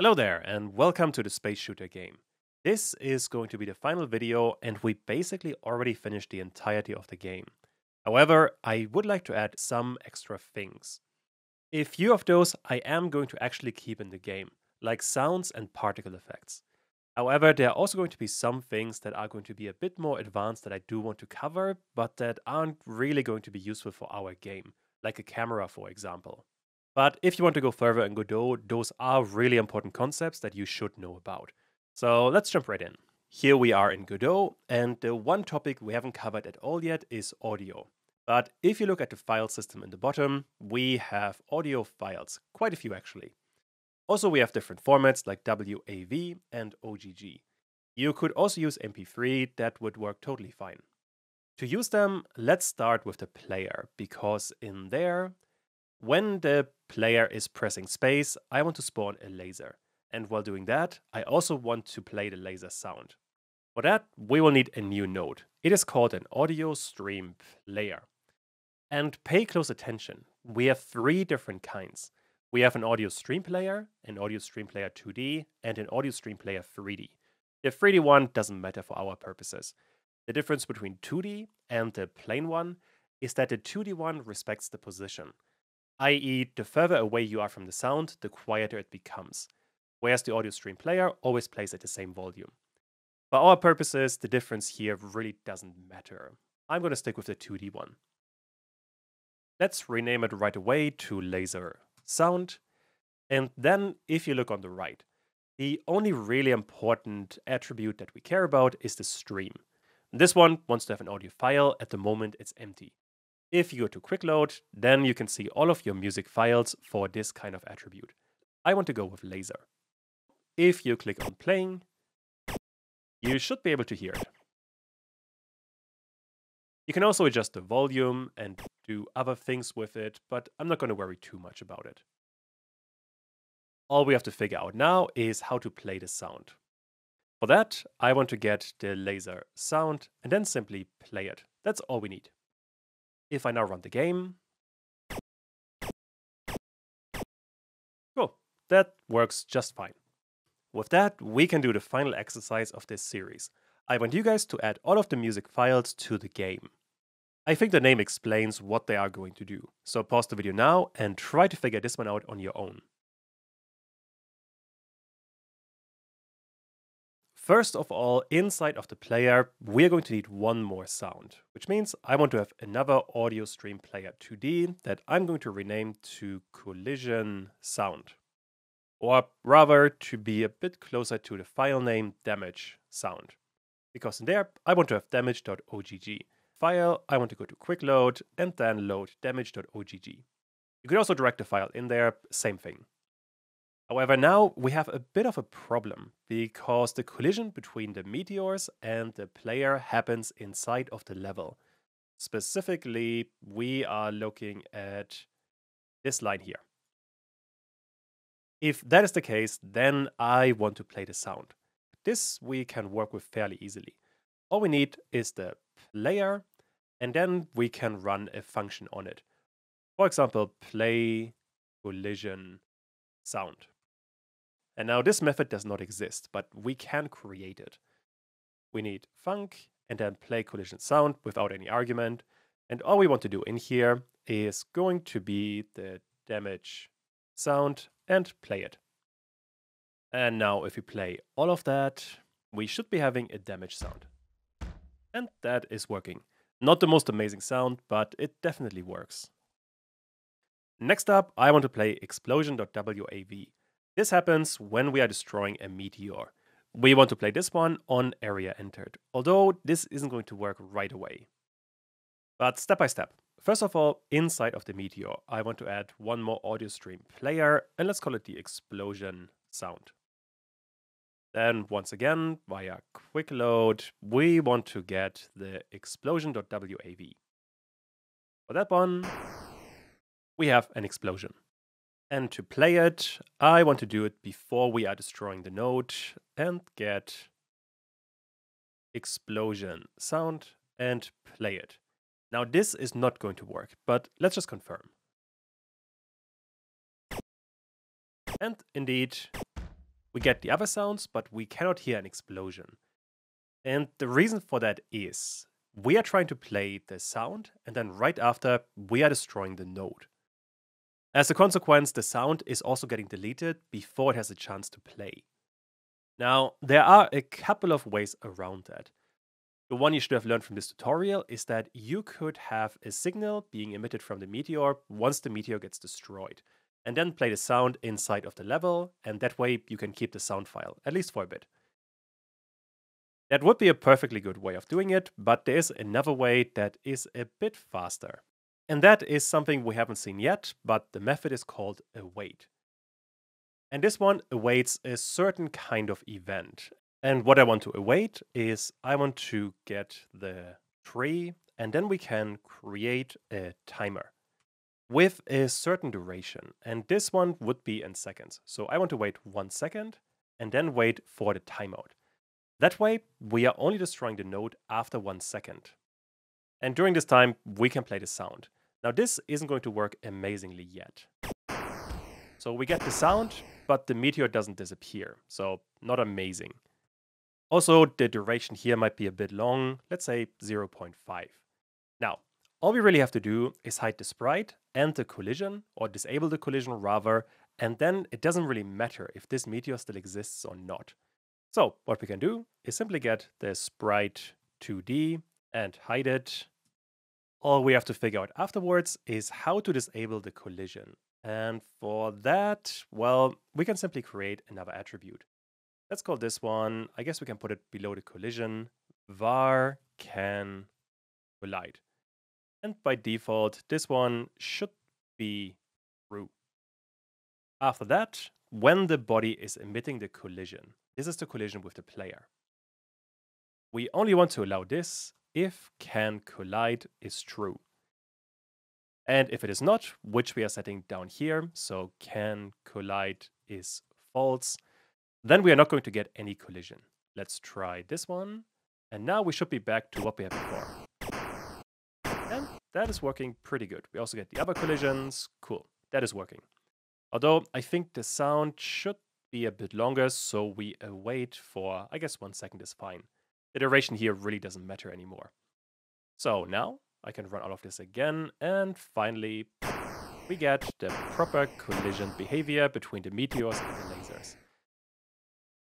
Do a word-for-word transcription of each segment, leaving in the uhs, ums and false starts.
Hello there and welcome to the Space Shooter game. This is going to be the final video and we basically already finished the entirety of the game. However, I would like to add some extra things. A few of those I am going to actually keep in the game, like sounds and particle effects. However, there are also going to be some things that are going to be a bit more advanced that I do want to cover, but that aren't really going to be useful for our game, like a camera for example. But if you want to go further in Godot, those are really important concepts that you should know about. So let's jump right in. Here we are in Godot, and the one topic we haven't covered at all yet is audio. But if you look at the file system in the bottom, we have audio files, quite a few actually. Also we have different formats like W A V and O G G. You could also use M P three, that would work totally fine. To use them, let's start with the player, because in there, when the player is pressing space, I want to spawn a laser. And while doing that, I also want to play the laser sound. For that, we will need a new node. It is called an audio stream player. And pay close attention. We have three different kinds. We have an audio stream player, an audio stream player two D, and an audio stream player three D. The three D one doesn't matter for our purposes. The difference between two D and the plain one is that the two D one respects the position. that is, the further away you are from the sound, the quieter it becomes, whereas the audio stream player always plays at the same volume. For our purposes, the difference here really doesn't matter. I'm going to stick with the two D one. Let's rename it right away to laser sound. And then, if you look on the right, the only really important attribute that we care about is the stream. This one wants to have an audio file. At the moment, it's empty. If you go to quick load, then you can see all of your music files for this kind of attribute. I want to go with laser. If you click on playing, you should be able to hear it. You can also adjust the volume and do other things with it, but I'm not going to worry too much about it. All we have to figure out now is how to play the sound. For that, I want to get the laser sound and then simply play it. That's all we need. If I now run the game, cool, that works just fine. With that, we can do the final exercise of this series. I want you guys to add all of the music files to the game. I think the name explains what they are going to do, so pause the video now and try to figure this one out on your own. First of all, inside of the player, we're going to need one more sound, which means I want to have another audio stream player two D that I'm going to rename to collision sound, or rather to be a bit closer to the file name damage sound, because in there I want to have damage dot O G G. File, I want to go to quick load and then load damage dot O G G. You could also direct the file in there, same thing. However, now we have a bit of a problem, because the collision between the meteors and the player happens inside of the level. Specifically, we are looking at this line here. If that is the case, then I want to play the sound. This we can work with fairly easily. All we need is the player, and then we can run a function on it. For example, play collision sound. And now this method does not exist, but we can create it. We need func and then play collision sound without any argument. And all we want to do in here is going to be the damage sound and play it. And now if we play all of that, we should be having a damage sound. And that is working. Not the most amazing sound, but it definitely works. Next up, I want to play explosion dot W A V. This happens when we are destroying a meteor. We want to play this one on area entered, although this isn't going to work right away. But step by step. First of all, inside of the meteor, I want to add one more audio stream player, and let's call it the explosion sound. Then once again, via quick load, we want to get the explosion dot W A V. For that one, we have an explosion. And to play it, I want to do it before we are destroying the node and get explosion sound and play it. Now this is not going to work, but let's just confirm. And indeed, We get the other sounds, but we cannot hear an explosion. And the reason for that is we are trying to play the sound, and then right after, we are destroying the node. As a consequence, the sound is also getting deleted before it has a chance to play. Now, there are a couple of ways around that. The one you should have learned from this tutorial is that you could have a signal being emitted from the meteor once the meteor gets destroyed, and then play the sound inside of the level, and that way you can keep the sound file, at least for a bit. That would be a perfectly good way of doing it, but there is another way that is a bit faster. And that is something we haven't seen yet, but the method is called await. And this one awaits a certain kind of event. And what I want to await is I want to get the tree, and then we can create a timer with a certain duration. And this one would be in seconds. So I want to wait one second and then wait for the timeout. That way, we are only destroying the node after one second. And during this time, we can play the sound. Now, this isn't going to work amazingly yet. So we get the sound, but the meteor doesn't disappear. So not amazing. Also, the duration here might be a bit long, let's say zero point five. Now, all we really have to do is hide the sprite and the collision, or disable the collision rather, and then it doesn't really matter if this meteor still exists or not. So what we can do is simply get the sprite two D and hide it. All we have to figure out afterwards is how to disable the collision. And for that, well, we can simply create another attribute. Let's call this one, I guess we can put it below the collision, var can collide. And by default, this one should be true. After that, when the body is emitting the collision, this is the collision with the player. We only want to allow this if can collide is true. And if it is not, which we are setting down here, so can collide is false, then we are not going to get any collision. Let's try this one. And now we should be back to what we had before. And that is working pretty good. We also get the other collisions. Cool, that is working. Although I think the sound should be a bit longer, so we await for, I guess one second is fine. The duration here really doesn't matter anymore. So now I can run all of this again, and finally we get the proper collision behavior between the meteors and the lasers.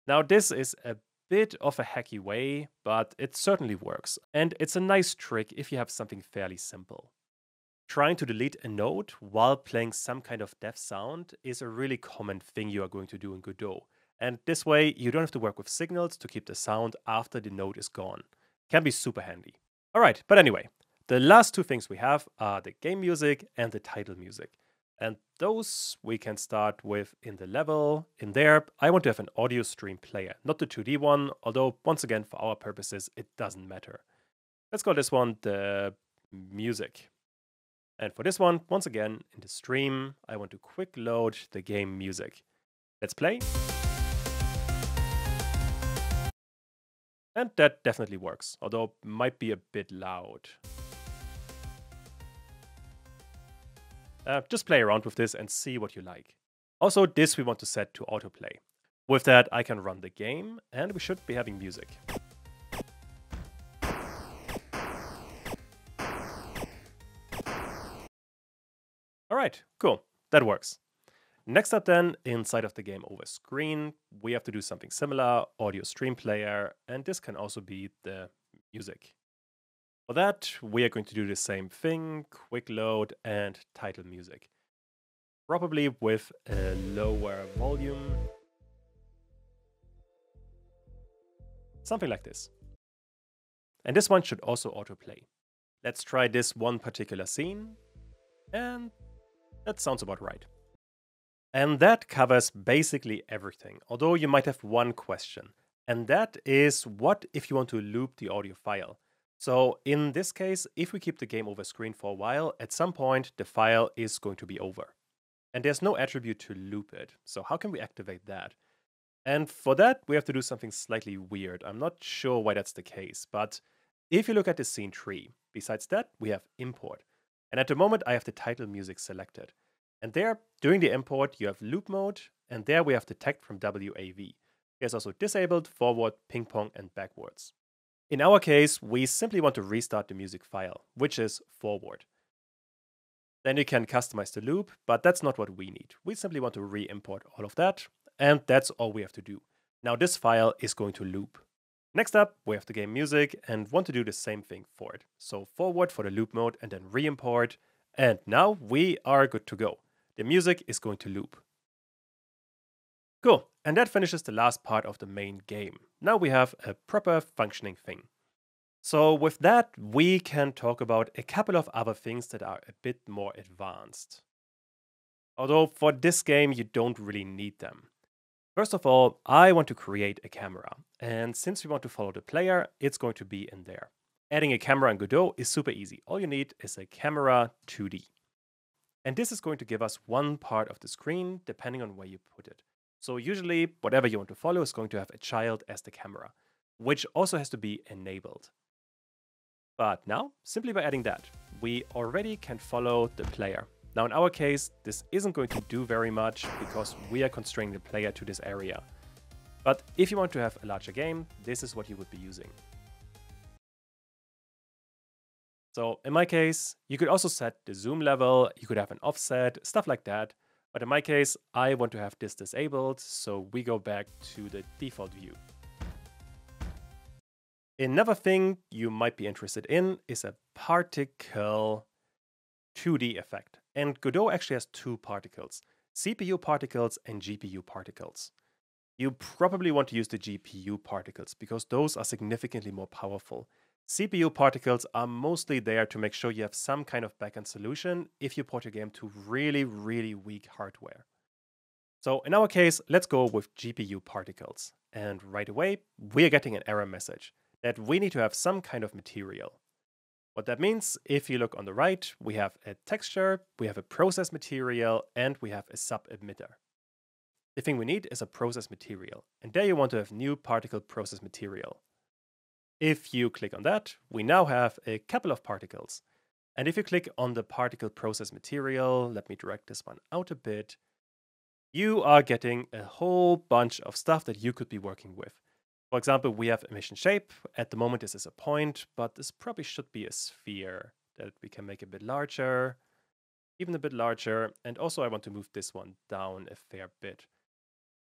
Now this is a bit of a hacky way, but it certainly works, and it's a nice trick if you have something fairly simple. Trying to delete a node while playing some kind of dev sound is a really common thing you are going to do in Godot. And this way, you don't have to work with signals to keep the sound after the node is gone. Can be super handy. All right, but anyway, the last two things we have are the game music and the title music. And those we can start with in the level. In there, I want to have an audio stream player, not the two D one, although once again, for our purposes, it doesn't matter. Let's call this one the music. And for this one, once again, in the stream, I want to quick load the game music. Let's play. And that definitely works, although might be a bit loud. Uh, just play around with this and see what you like. Also, this we want to set to autoplay. With that, I can run the game and we should be having music. All right, cool, that works. Next up then, inside of the game over screen, we have to do something similar, audio stream player, and this can also be the music. For that, we are going to do the same thing, quick load and title music. Probably with a lower volume. Something like this. And this one should also autoplay. Let's try this one particular scene, and that sounds about right. And that covers basically everything, although you might have one question. And that is, what if you want to loop the audio file? So in this case, if we keep the game over screen for a while, at some point the file is going to be over. And there's no attribute to loop it. So how can we activate that? And for that, we have to do something slightly weird. I'm not sure why that's the case, but if you look at the scene tree, besides that, we have import. And at the moment, I have the title music selected. And there, during the import, you have loop mode And there we have detect from W A V. There's also disabled, forward, ping pong, and backwards. In our case, we simply want to restart the music file, which is forward. Then you can customize the loop, but that's not what we need. We simply want to re-import all of that, and that's all we have to do. Now this file is going to loop. Next up, we have the game music and want to do the same thing for it. So forward for the loop mode and then re-import. And now we are good to go. The music is going to loop. Cool, and that finishes the last part of the main game. Now we have a proper functioning thing. So with that, we can talk about a couple of other things that are a bit more advanced. Although for this game, you don't really need them. First of all, I want to create a camera. And since we want to follow the player, it's going to be in there. Adding a camera in Godot is super easy. All you need is a camera two D. And this is going to give us one part of the screen, depending on where you put it. So usually, whatever you want to follow is going to have a child as the camera, which also has to be enabled. But now, simply by adding that, we already can follow the player. Now in our case, this isn't going to do very much because we are constraining the player to this area. But if you want to have a larger game, this is what you would be using. So in my case, you could also set the zoom level, you could have an offset, stuff like that. But in my case, I want to have this disabled, so we go back to the default view. Another thing you might be interested in is a particle two D effect. And Godot actually has two particles, C P U particles and G P U particles. You probably want to use the G P U particles because those are significantly more powerful. C P U particles are mostly there to make sure you have some kind of backend solution if you port your game to really, really weak hardware. So in our case, let's go with G P U particles. And right away, we are getting an error message that we need to have some kind of material. What that means, if you look on the right, we have a texture, we have a process material, and we have a sub-emitter. The thing we need is a process material, and there you want to have new particle process material. If you click on that, we now have a couple of particles. And if you click on the particle process material, let me direct this one out a bit, you are getting a whole bunch of stuff that you could be working with. For example, we have emission shape. At the moment, this is a point, but this probably should be a sphere that we can make a bit larger, even a bit larger. And also I want to move this one down a fair bit.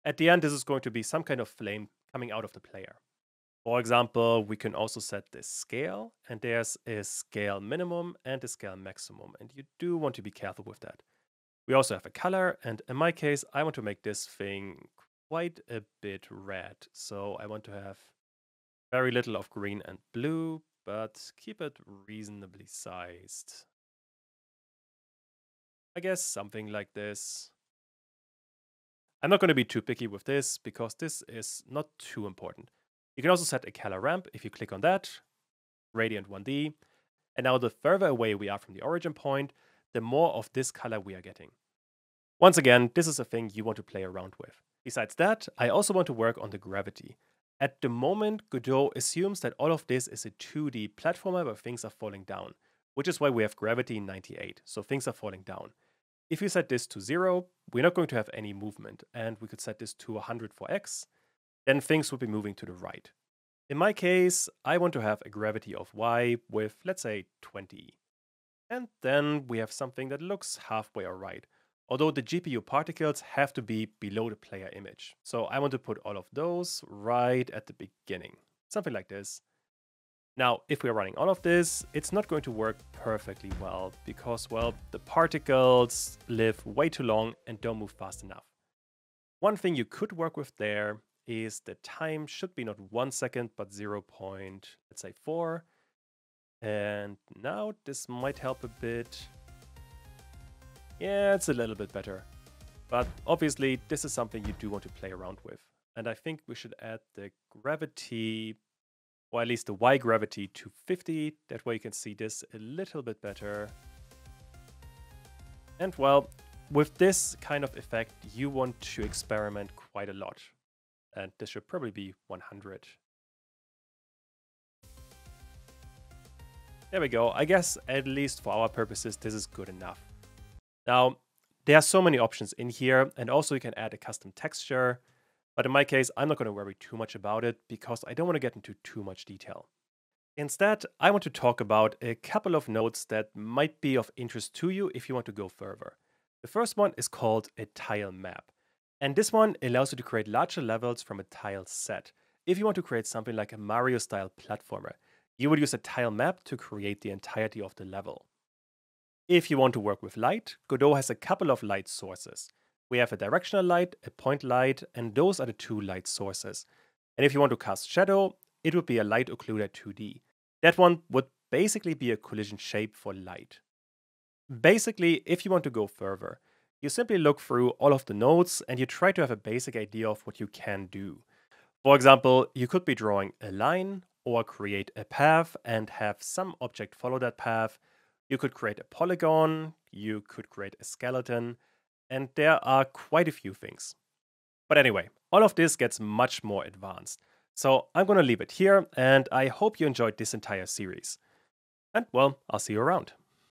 At the end, this is going to be some kind of flame coming out of the player. For example, we can also set this scale, and there's a scale minimum and a scale maximum. And you do want to be careful with that. We also have a color, and in my case, I want to make this thing quite a bit red, so I want to have very little of green and blue, but keep it reasonably sized. I guess something like this. I'm not going to be too picky with this because this is not too important. You can also set a color ramp if you click on that, gradient one D, and now the further away we are from the origin point, the more of this color we are getting. Once again, this is a thing you want to play around with. Besides that, I also want to work on the gravity. At the moment, Godot assumes that all of this is a two D platformer where things are falling down, which is why we have gravity in ninety-eight, so things are falling down. If you set this to zero, we're not going to have any movement, and we could set this to one hundred for X, then things would be moving to the right. In my case, I want to have a gravity of Y with, let's say, twenty. And then we have something that looks halfway alright. Although the G P U particles have to be below the player image. So I want to put all of those right at the beginning, something like this. Now, if we're running all of this, it's not going to work perfectly well because, well, the particles live way too long and don't move fast enough. One thing you could work with there is the time should be not one second, but zero point, let's say four. And now this might help a bit. Yeah, it's a little bit better. But obviously, this is something you do want to play around with. And I think we should add the gravity, or at least the Y gravity, to fifty. That way you can see this a little bit better. And well, with this kind of effect, you want to experiment quite a lot. And this should probably be one hundred. There we go. I guess at least for our purposes, this is good enough. Now, There are so many options in here, and also you can add a custom texture. But in my case, I'm not going to worry too much about it because I don't want to get into too much detail. Instead, I want to talk about a couple of nodes that might be of interest to you if you want to go further. The first one is called a tile map. And this one allows you to create larger levels from a tile set. If you want to create something like a Mario-style platformer, you would use a tile map to create the entirety of the level. If you want to work with light, Godot has a couple of light sources. We have a directional light, a point light, and those are the two light sources. And if you want to cast shadow, it would be a light occluder two D. That one would basically be a collision shape for light. Basically, if you want to go further, you simply look through all of the nodes and you try to have a basic idea of what you can do. For example, you could be drawing a line or create a path and have some object follow that path. You could create a polygon, you could create a skeleton, and there are quite a few things. But anyway, all of this gets much more advanced. So I'm going to leave it here, and I hope you enjoyed this entire series. And well, I'll see you around.